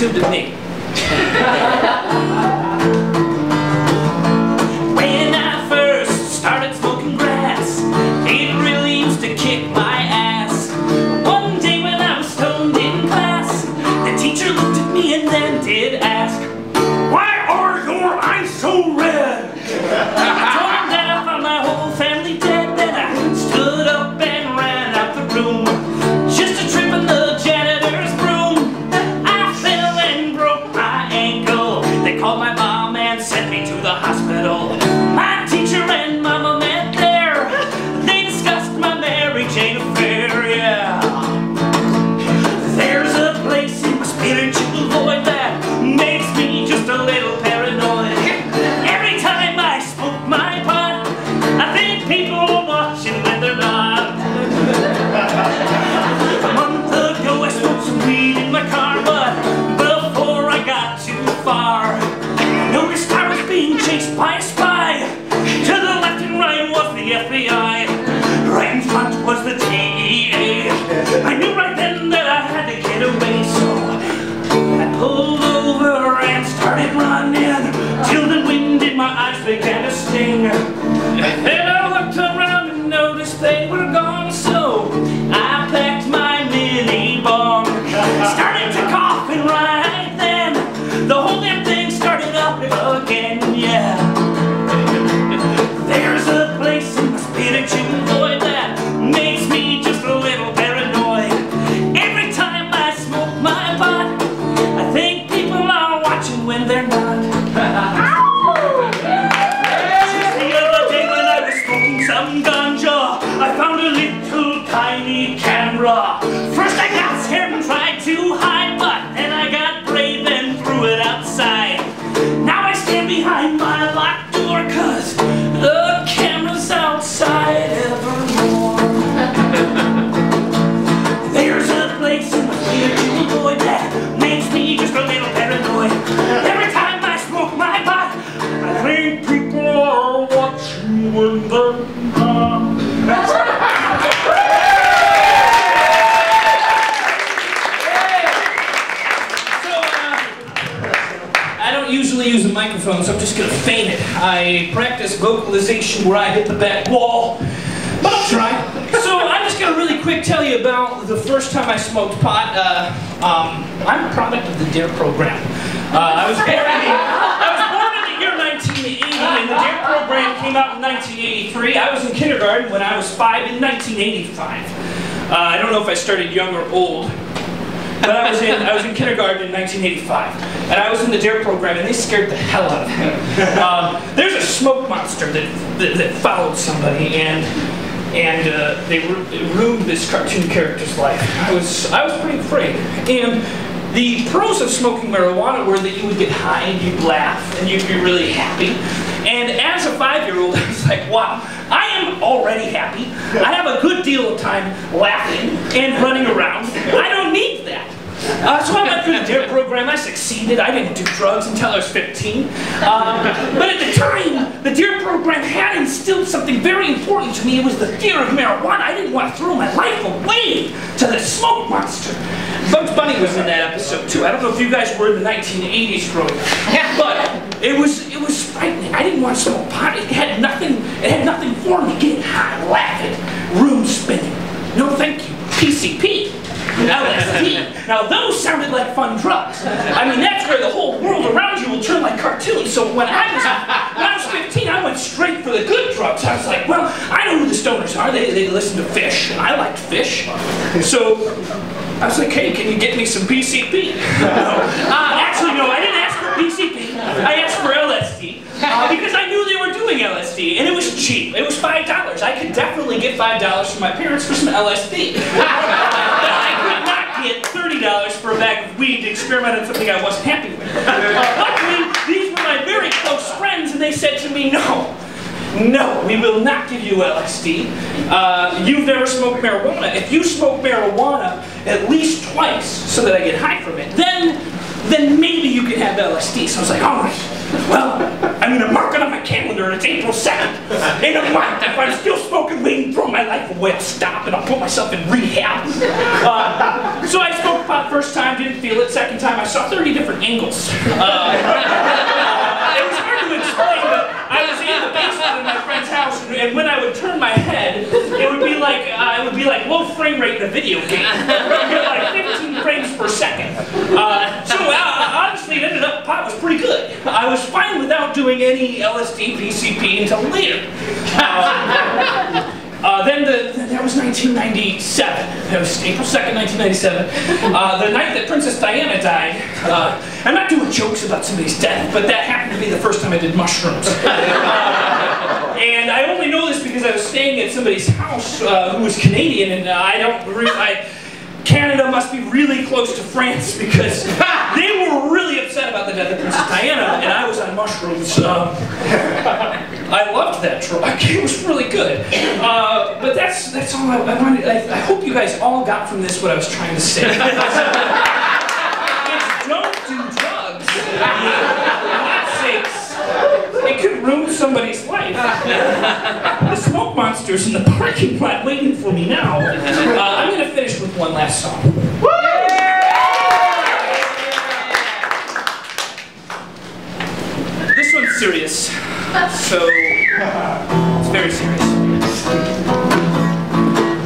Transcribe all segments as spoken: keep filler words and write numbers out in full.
attitude to me. When I first started smoking grass, it really used to kick my ass. One day when I was stoned in class, the teacher looked at me and then did ask, "Why are your eyes so red?" I told him that I found my whole family dead. Then I stood up and ran out the room, just a trip in the janitor's broom. I fell and broke my ankle. They called my mom and sent me to the hospital. My teacher and mama met there. They discussed my Mary Jane affair, yeah. There's a place in my spiritual void that makes me just a little paranoid. Every time I smoke my pot, I think people are watching when they're not. A month ago I smoked some weed in my car, but before I got too far, I noticed I was being chased by a spy. To the left and right was the F B I, right in front was the D E A. I knew right then that I had to get away, so I pulled over and started running, till the wind in my eyes began to sting. Then I looked around and noticed they were gone, so I packed my mini bong. Started to cough, and right then the whole damn thing started up again, yeah. There's a place in my spiritual void that makes me just a little paranoid. Every time I smoke my pot, I think people are watching when they're not. Just the other day when I was smoking some ganja, I found a little tiny camera. First I got scared and tried to hide, but then I got brave and threw it outside. Now I stand behind my locked door, cause the camera's outside evermore. There's a place in my spiritual void that makes me just a little paranoid. Every time I smoke my pot, I think people are watching when they're not. Usually use a microphone, so I'm just gonna feign it. I practice vocalization where I hit the back wall, but I'll try. So I'm just gonna really quick tell you about the first time I smoked pot. Uh, um, I'm a product of the DARE program. Uh, I was born in the, I was born in the year nineteen eighty, and the DARE program came out in nineteen eighty-three. I was in kindergarten when I was five in nineteen eighty-five. Uh, I don't know if I started young or old. But I was, in, I was in kindergarten in nineteen eighty-five, and I was in the DARE program, and they scared the hell out of me. Um, there's a smoke monster that, that, that followed somebody, and, and uh, they ruined this cartoon character's life. I was, I was pretty afraid. And the pros of smoking marijuana were that you would get high, and you'd laugh, and you'd be really happy. And as a five-year-old, I was like, wow, I am already happy. I have a good deal of time laughing and running around. I don't need that. Uh, so I went through the DARE program. I succeeded. I didn't do drugs until I was fifteen. Um, but at the time, the DARE program had instilled something very important to me. It was the fear of marijuana. I didn't want to throw my life away to the smoke monster. Bugs Bunny was in that episode too. I don't know if you guys were in the nineteen eighties growing up, but it was it was frightening. I didn't want to smoke pot. It had nothing. It had nothing for me. Getting high, laughing, room spinning. No, thank you. P C P. L S D. Now those sounded like fun drugs. I mean, that's where the whole world around you will turn like cartoons. So when I was when I was fifteen, I went straight for the good drugs. I was like, well, I know who the stoners are. They they listen to Fish, and I liked Fish. So I was like, hey, can you get me some P C P? No. Uh, actually, no, I didn't ask for P C P. I asked for L S D uh, because I knew they were doing L S D, and it was cheap. It was five dollars. I could definitely get five dollars from my parents for some L S D. Get thirty dollars for a bag of weed to experiment on something I wasn't happy with. Luckily, these were my very close friends, and they said to me, no, no, we will not give you L S D. Uh, you've never smoked marijuana. If you smoke marijuana at least twice so that I get high from it, then, then maybe you can have L S D. So I was like, all right, well, I'm going to mark it on my calendar, and it's April second. In a month, if I'm still smoking weed and throwing my life away, I'll stop, and I'll put myself in rehab. Uh, so I smoked pot first time, didn't feel it. Second time, I saw thirty different angles. Uh, it was hard to explain, but I was in the basement in my friend's house, and when I would turn my head, it would be like uh, it would be like low frame rate in a video game. It would be like fifteen frames per second. Uh, so uh, honestly, it ended up pot was pretty good. I was fine without doing any L S D, P C P until later. Uh, Uh, then the, that was nineteen ninety-seven, that was April second, nineteen ninety-seven, uh, the night that Princess Diana died. Uh, I'm not doing jokes about somebody's death, but that happened to be the first time I did mushrooms. Uh, and I only know this because I was staying at somebody's house uh, who was Canadian, and uh, I don't really, I, Canada must be really close to France because they were really upset about the death of Princess Diana, and I was on mushrooms. Uh, I loved that truck. It was really good. Uh, but that's that's all I, I wanted. I, I hope you guys all got from this what I was trying to say. It's don't do drugs. For God's sakes, it could ruin somebody's life. The smoke monster's in the parking lot waiting for me now. Uh, I'm gonna finish with one last song. Woo! This one's serious. So, it's very serious.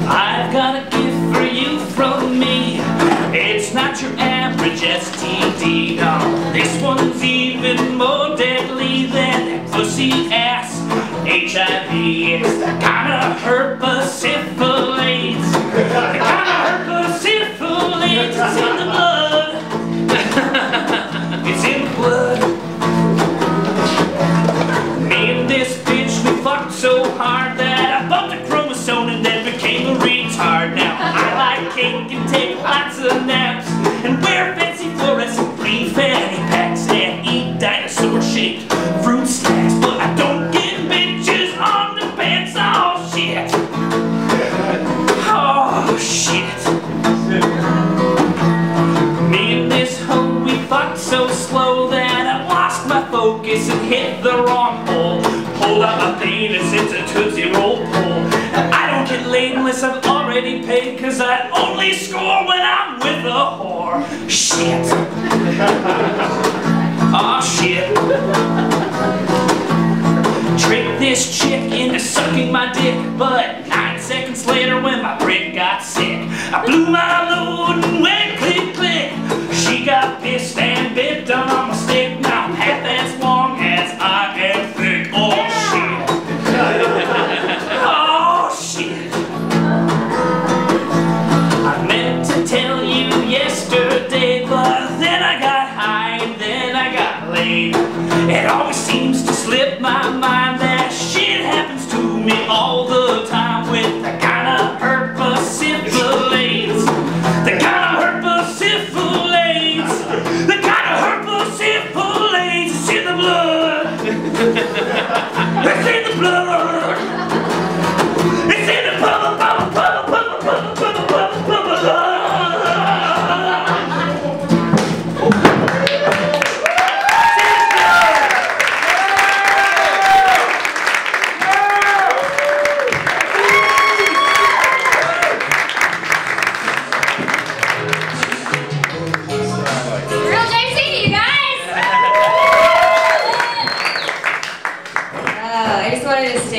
I've got a gift for you from me. It's not your average S T D, no. This one's even more deadly than pussy ass H I V. It's the kind of herpes syphilis. The kind of herpes syphilis is in the blood. It's in the blood. So hard that I bumped a chromosome and then became a retard. Now I like cake and take lots of naps and wear fancy fluorescent green fanny packs and eat dinosaur-shaped fruit snacks. But I don't get bitches on the pants. Oh shit! Oh shit! Me and this hoe, we fucked so slow that I lost my focus and hit the wrong hole. Hold up my penis, it's a Tootsie Roll pull. I don't get laid unless I've already paid, cause I only score when I'm with a whore. Shit. Aw, oh, shit. Tricked this chick into sucking my dick, but nine seconds later when my prick got sick, I blew my load and went click, click. She got pissed and bit on my stick. Now I'm half as long as I am thick. Oh, it always seems to slip my mind that shit happens to me all the time with the kind of herpes syphilis. The kind of herpes syphilis. The kind of herpes syphilis is in the blood. It's in the blood. It's in the bubble, bubble, bubble, bubble, bubble, bubble, bubble, bubble, bubble.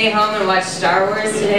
Home and watch Star Wars today.